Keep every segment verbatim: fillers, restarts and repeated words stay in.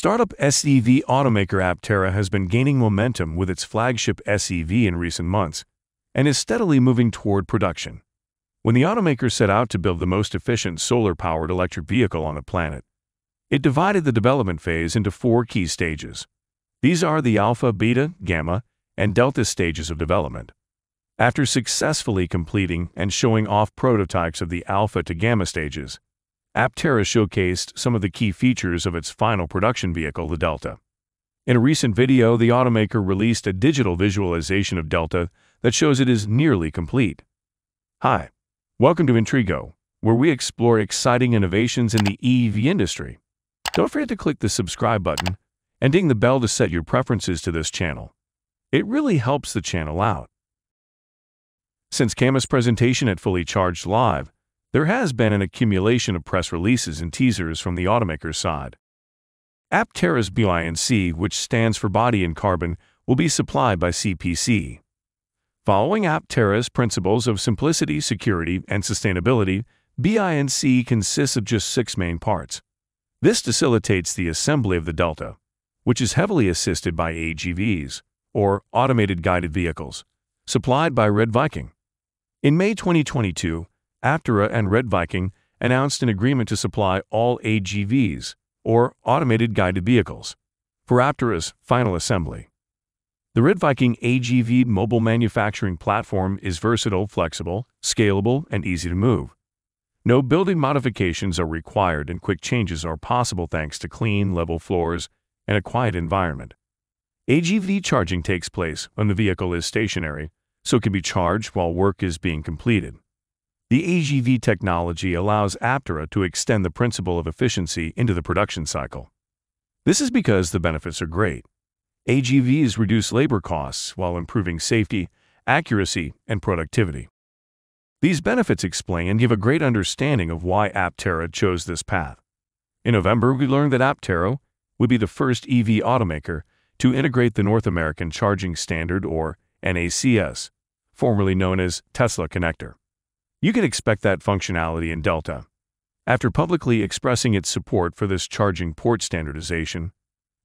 Startup S E V automaker Aptera has been gaining momentum with its flagship S E V in recent months and is steadily moving toward production. When the automaker set out to build the most efficient solar-powered electric vehicle on the planet, it divided the development phase into four key stages. These are the Alpha, Beta, Gamma, and Delta stages of development. After successfully completing and showing off prototypes of the Alpha to Gamma stages, Aptera showcased some of the key features of its final production vehicle, the Delta. In a recent video, the automaker released a digital visualization of Delta that shows it is nearly complete. Hi, welcome to Intrigo, where we explore exciting innovations in the E V industry. Don't forget to click the subscribe button and ding the bell to set your preferences to this channel. It really helps the channel out. Since Gamma's presentation at Fully Charged Live, there has been an accumulation of press releases and teasers from the automaker's side. Aptera's B I N C, which stands for Body in Carbon, will be supplied by C P C. Following Aptera's principles of simplicity, security, and sustainability, B I N C consists of just six main parts. This facilitates the assembly of the Delta, which is heavily assisted by A G Vs, or Automated Guided Vehicles, supplied by Red Viking. In May twenty twenty-two, Aptera and Red Viking announced an agreement to supply all A G Vs, or Automated Guided Vehicles, for Aptera's final assembly. The Red Viking A G V mobile manufacturing platform is versatile, flexible, scalable, and easy to move. No building modifications are required and quick changes are possible thanks to clean, level floors and a quiet environment. A G V charging takes place when the vehicle is stationary, so it can be charged while work is being completed. The A G V technology allows Aptera to extend the principle of efficiency into the production cycle. This is because the benefits are great. A G Vs reduce labor costs while improving safety, accuracy, and productivity. These benefits explain and give a great understanding of why Aptera chose this path. In November, we learned that Aptera would be the first E V automaker to integrate the North American Charging Standard, or N A C S, formerly known as Tesla Connector. You can expect that functionality in Delta. After publicly expressing its support for this charging port standardization,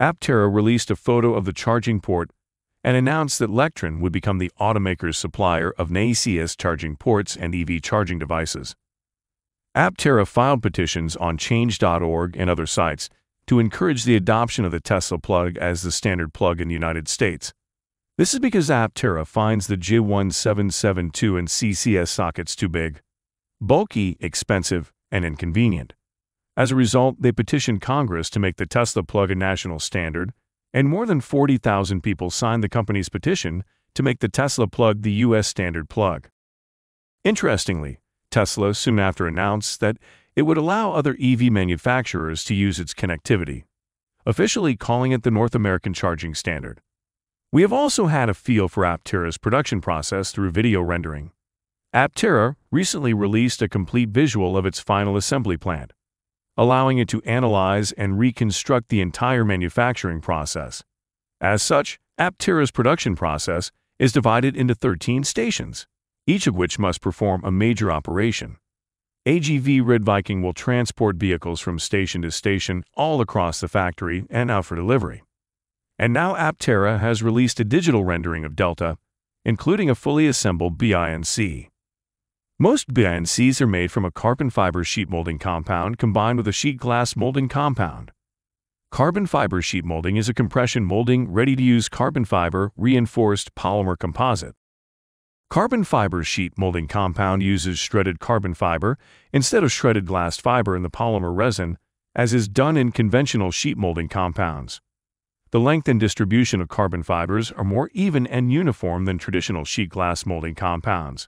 Aptera released a photo of the charging port and announced that Lectron would become the automaker's supplier of N A C S charging ports and E V charging devices. Aptera filed petitions on change dot org and other sites to encourage the adoption of the Tesla plug as the standard plug in the United States. This is because Aptera finds the J one seven seven two and C C S sockets too big, bulky, expensive, and inconvenient. As a result, they petitioned Congress to make the Tesla plug a national standard, and more than forty thousand people signed the company's petition to make the Tesla plug the U S standard plug. Interestingly, Tesla soon after announced that it would allow other E V manufacturers to use its connectivity, officially calling it the North American Charging Standard. We have also had a feel for Aptera's production process through video rendering. Aptera recently released a complete visual of its final assembly plant, allowing it to analyze and reconstruct the entire manufacturing process. As such, Aptera's production process is divided into thirteen stations, each of which must perform a major operation. A G V Red Viking will transport vehicles from station to station all across the factory and out for delivery. And now Aptera has released a digital rendering of Delta, including a fully assembled B I N C. Most B I N Cs are made from a carbon fiber sheet molding compound combined with a sheet glass molding compound. Carbon fiber sheet molding is a compression molding ready-to-use carbon fiber reinforced polymer composite. Carbon fiber sheet molding compound uses shredded carbon fiber instead of shredded glass fiber in the polymer resin, as is done in conventional sheet molding compounds. The length and distribution of carbon fibers are more even and uniform than traditional sheet glass molding compounds.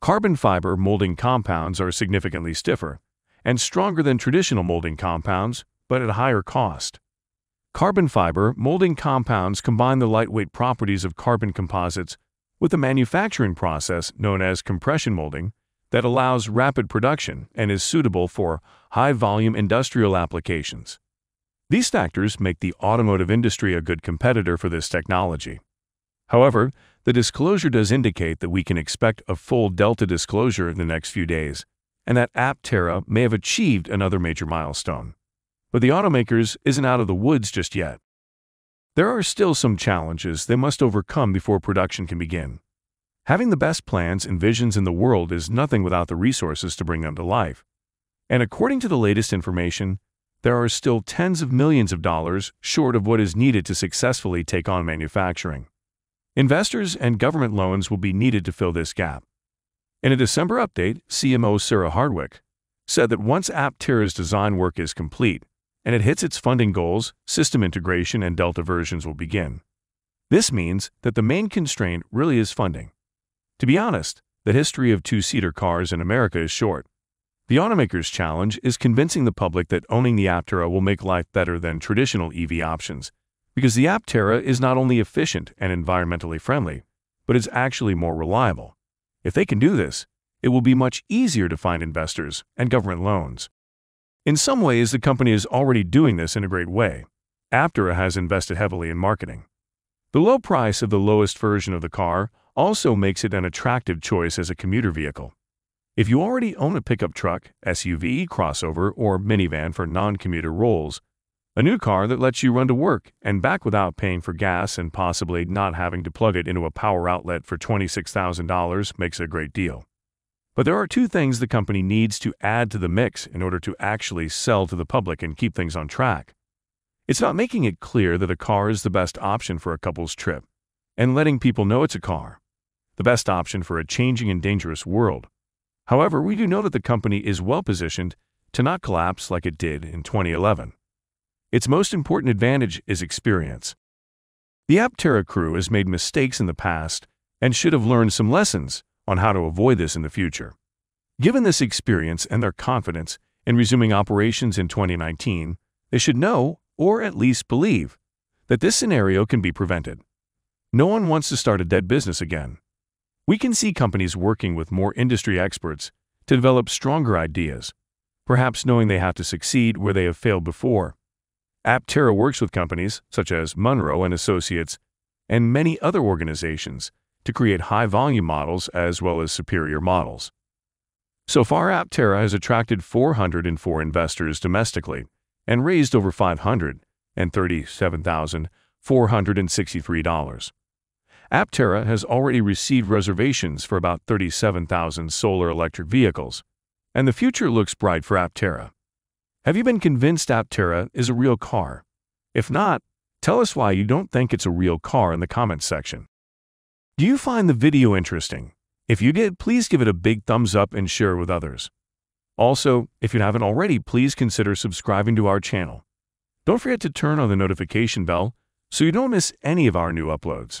Carbon fiber molding compounds are significantly stiffer and stronger than traditional molding compounds, but at a higher cost. Carbon fiber molding compounds combine the lightweight properties of carbon composites with a manufacturing process known as compression molding that allows rapid production and is suitable for high-volume industrial applications. These factors make the automotive industry a good competitor for this technology. However, the disclosure does indicate that we can expect a full Delta disclosure in the next few days, and that Aptera may have achieved another major milestone. But the automakers isn't out of the woods just yet. There are still some challenges they must overcome before production can begin. Having the best plans and visions in the world is nothing without the resources to bring them to life. And according to the latest information, there are still tens of millions of dollars short of what is needed to successfully take on manufacturing. Investors and government loans will be needed to fill this gap. In a December update, C M O Sarah Hardwick said that once Aptera's design work is complete, and it hits its funding goals, system integration and Delta versions will begin. This means that the main constraint really is funding. To be honest, the history of two-seater cars in America is short. The automaker's challenge is convincing the public that owning the Aptera will make life better than traditional E V options, because the Aptera is not only efficient and environmentally friendly, but is actually more reliable. If they can do this, it will be much easier to find investors and government loans. In some ways, the company is already doing this in a great way. Aptera has invested heavily in marketing. The low price of the lowest version of the car also makes it an attractive choice as a commuter vehicle. If you already own a pickup truck, S U V, crossover, or minivan for non-commuter roles, a new car that lets you run to work and back without paying for gas and possibly not having to plug it into a power outlet for twenty-six thousand dollars makes a great deal. But there are two things the company needs to add to the mix in order to actually sell to the public and keep things on track. It's not making it clear that a car is the best option for a couple's trip, and letting people know it's a car, the best option for a changing and dangerous world. However, we do know that the company is well-positioned to not collapse like it did in twenty eleven. Its most important advantage is experience. The Aptera crew has made mistakes in the past and should have learned some lessons on how to avoid this in the future. Given this experience and their confidence in resuming operations in twenty nineteen, they should know, or at least believe, that this scenario can be prevented. No one wants to start a dead business again. We can see companies working with more industry experts to develop stronger ideas, perhaps knowing they have to succeed where they have failed before. Aptera works with companies such as Munro and Associates and many other organizations to create high-volume models as well as superior models. So far, Aptera has attracted four hundred four investors domestically and raised over five hundred thirty-seven thousand four hundred sixty-three dollars. Aptera has already received reservations for about thirty-seven thousand solar electric vehicles, and the future looks bright for Aptera. Have you been convinced Aptera is a real car? If not, tell us why you don't think it's a real car in the comments section. Do you find the video interesting? If you did, please give it a big thumbs up and share with others. Also, if you haven't already, please consider subscribing to our channel. Don't forget to turn on the notification bell so you don't miss any of our new uploads.